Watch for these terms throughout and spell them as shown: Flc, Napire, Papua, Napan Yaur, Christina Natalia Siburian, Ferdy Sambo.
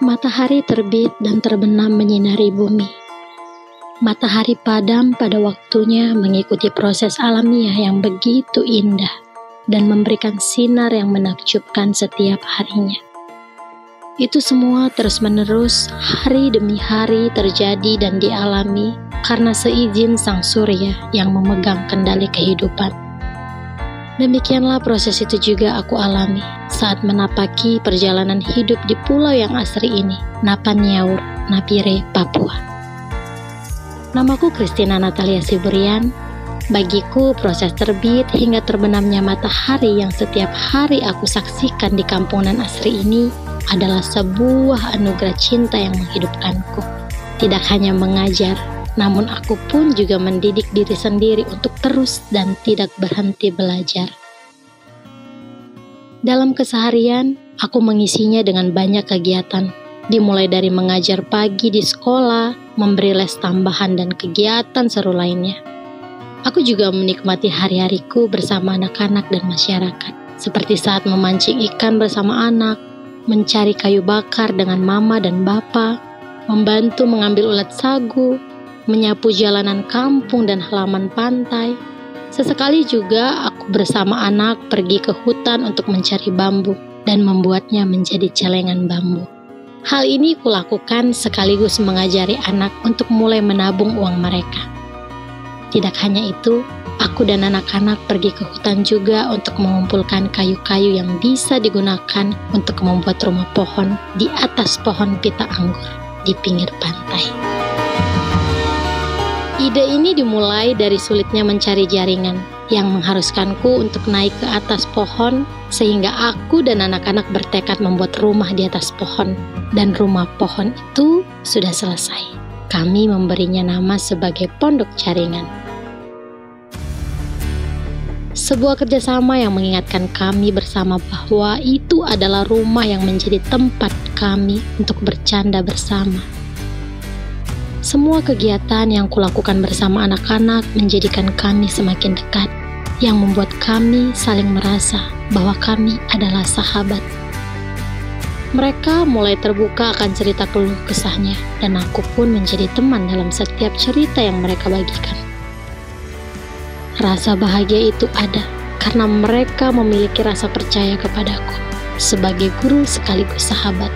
Matahari terbit dan terbenam menyinari bumi. Matahari padam pada waktunya mengikuti proses alamiah yang begitu indah dan memberikan sinar yang menakjubkan setiap harinya. Itu semua terus-menerus hari demi hari terjadi dan dialami karena seizin Sang Surya yang memegang kendali kehidupan. Demikianlah proses itu juga aku alami saat menapaki perjalanan hidup di pulau yang asri ini, Napan Yaur, Napire, Papua. Namaku Christina Natalia Siburian. Bagiku, proses terbit hingga terbenamnya matahari yang setiap hari aku saksikan di kampungan asri ini adalah sebuah anugerah cinta yang menghidupkanku. Tidak hanya mengajar, namun aku pun juga mendidik diri sendiri untuk terus dan tidak berhenti belajar. Dalam keseharian, aku mengisinya dengan banyak kegiatan, dimulai dari mengajar pagi di sekolah, memberi les tambahan dan kegiatan seru lainnya. Aku juga menikmati hari-hariku bersama anak-anak dan masyarakat, seperti saat memancing ikan bersama anak, mencari kayu bakar dengan mama dan bapa, membantu mengambil ulat sagu, menyapu jalanan kampung dan halaman pantai. Sesekali juga aku bersama anak pergi ke hutan untuk mencari bambu dan membuatnya menjadi celengan bambu. Hal ini kulakukan sekaligus mengajari anak untuk mulai menabung uang mereka. Tidak hanya itu, aku dan anak-anak pergi ke hutan juga untuk mengumpulkan kayu-kayu yang bisa digunakan untuk membuat rumah pohon di atas pohon pita anggur di pinggir pantai. Ide ini dimulai dari sulitnya mencari jaringan yang mengharuskanku untuk naik ke atas pohon sehingga aku dan anak-anak bertekad membuat rumah di atas pohon. Dan rumah pohon itu sudah selesai. Kami memberinya nama sebagai Pondok Jaringan. Sebuah kerjasama yang mengingatkan kami bersama bahwa itu adalah rumah yang menjadi tempat kami untuk bercanda bersama. Semua kegiatan yang kulakukan bersama anak-anak menjadikan kami semakin dekat, yang membuat kami saling merasa bahwa kami adalah sahabat. Mereka mulai terbuka akan cerita keluh kesahnya, dan aku pun menjadi teman dalam setiap cerita yang mereka bagikan. Rasa bahagia itu ada, karena mereka memiliki rasa percaya kepadaku, sebagai guru sekaligus sahabat.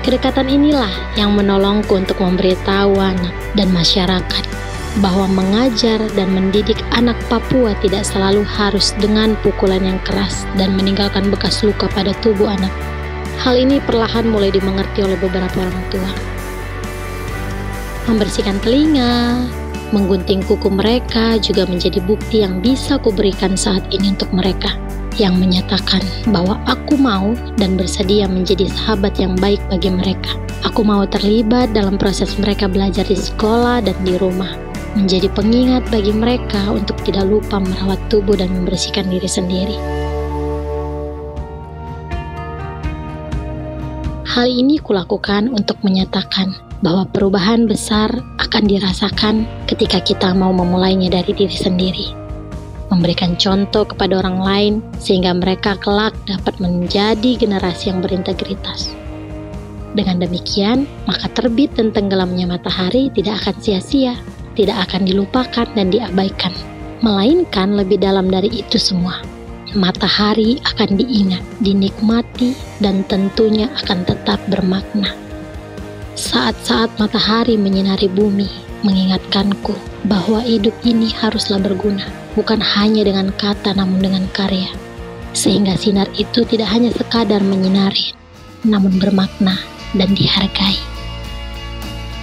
Kedekatan inilah yang menolongku untuk memberitahu anak dan masyarakat bahwa mengajar dan mendidik anak Papua tidak selalu harus dengan pukulan yang keras dan meninggalkan bekas luka pada tubuh anak. Hal ini perlahan mulai dimengerti oleh beberapa orang tua. Membersihkan telinga, menggunting kuku mereka juga menjadi bukti yang bisa kuberikan saat ini untuk mereka, yang menyatakan bahwa aku mau dan bersedia menjadi sahabat yang baik bagi mereka. Aku mau terlibat dalam proses mereka belajar di sekolah dan di rumah, menjadi pengingat bagi mereka untuk tidak lupa merawat tubuh dan membersihkan diri sendiri. Hal ini kulakukan untuk menyatakan bahwa perubahan besar akan dirasakan ketika kita mau memulainya dari diri sendiri. Memberikan contoh kepada orang lain sehingga mereka kelak dapat menjadi generasi yang berintegritas. Dengan demikian, maka terbit dan tenggelamnya matahari tidak akan sia-sia, tidak akan dilupakan dan diabaikan, melainkan lebih dalam dari itu semua. Matahari akan diingat, dinikmati, dan tentunya akan tetap bermakna. Saat-saat matahari menyinari bumi, mengingatkanku bahwa hidup ini haruslah berguna, bukan hanya dengan kata namun dengan karya, sehingga sinar itu tidak hanya sekadar menyinari, namun bermakna dan dihargai.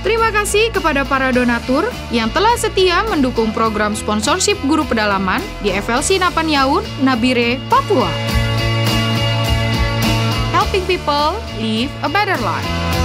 Terima kasih kepada para donatur yang telah setia mendukung program sponsorship guru pedalaman di Flc Napan Yaur, Napire, Papua. Helping people live a better life.